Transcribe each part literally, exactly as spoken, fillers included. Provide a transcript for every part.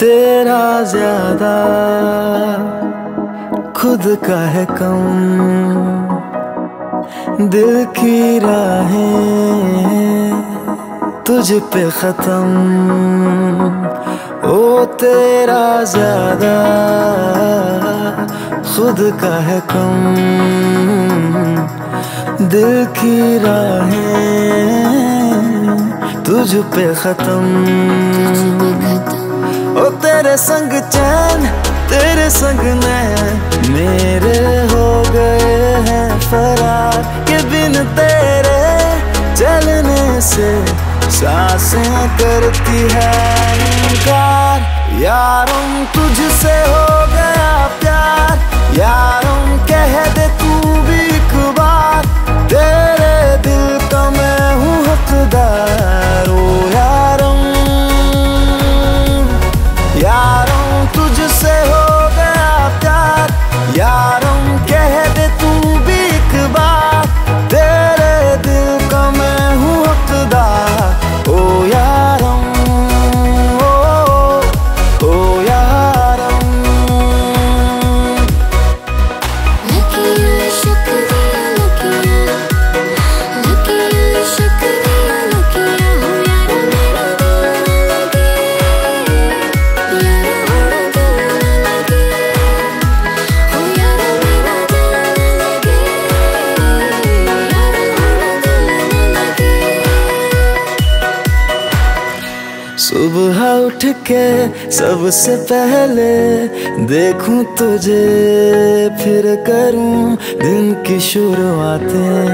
तेरा ज्यादा खुद का है कम, दिल की राहें तुझ पे खत्म। ओ तेरा ज्यादा खुद का है कम, दिल की राहें तुझ पे खत्म। ओ तेरे संग चैन तेरे संग नैन मेरे हो गए हैं फरार, के बिन तेरे चलने से सांसें करती है इनकार। यारों तुझसे हो गया प्यार, यारों कह दे तू भी एक बार, तेरे दिल का मैं हूँ हकदार। ओ यारों यारों तुझसे हो गया प्यार, यारों कह दे तू भी एक बार, तेरे दिल का मैं हूँ हकदार। ओ यारों ओ, ओ, ओ यारों। सुबह उठ के सबसे पहले देखूं तुझे, फिर करूं दिन की शुरुआतें।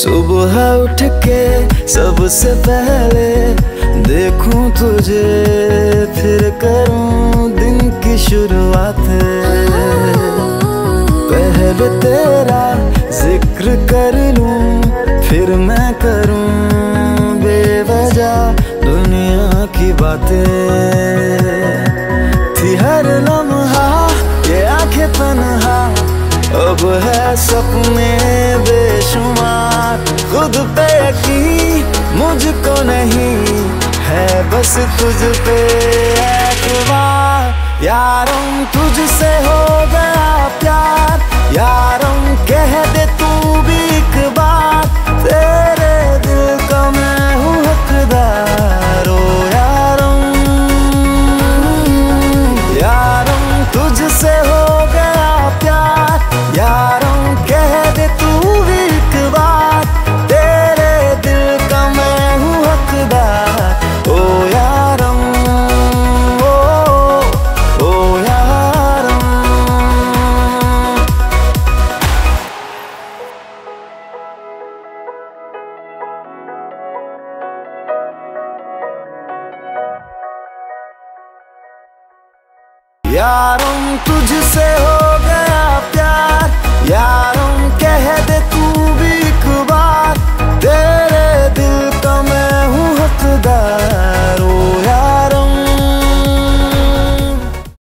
सुबह उठ के सबसे पहले देखूं तुझे, फिर करूं दिन की शुरुआतें। पहले तेरा जिक्र कर लूं, फिर मैं करूं बेवजह दुनिया की बातें। थी हर लम्हा ये आंखें तन्हा, अब है सपने बेशुमार। खुद पे यकीन मुझको नहीं है, बस तुझ पे एतबार। यारों तुझसे हो गया प्यार, यारों कह दे तू भी एक बार, तेरे दिल का मैं हूँ हकदार। ओ यारों यारों तुझसे हो गया प्यार, यारों कह दे तू भी एक बार, तेरे दिल का मैं हूँ हकदार। ओ यारों यारों तुझसे हो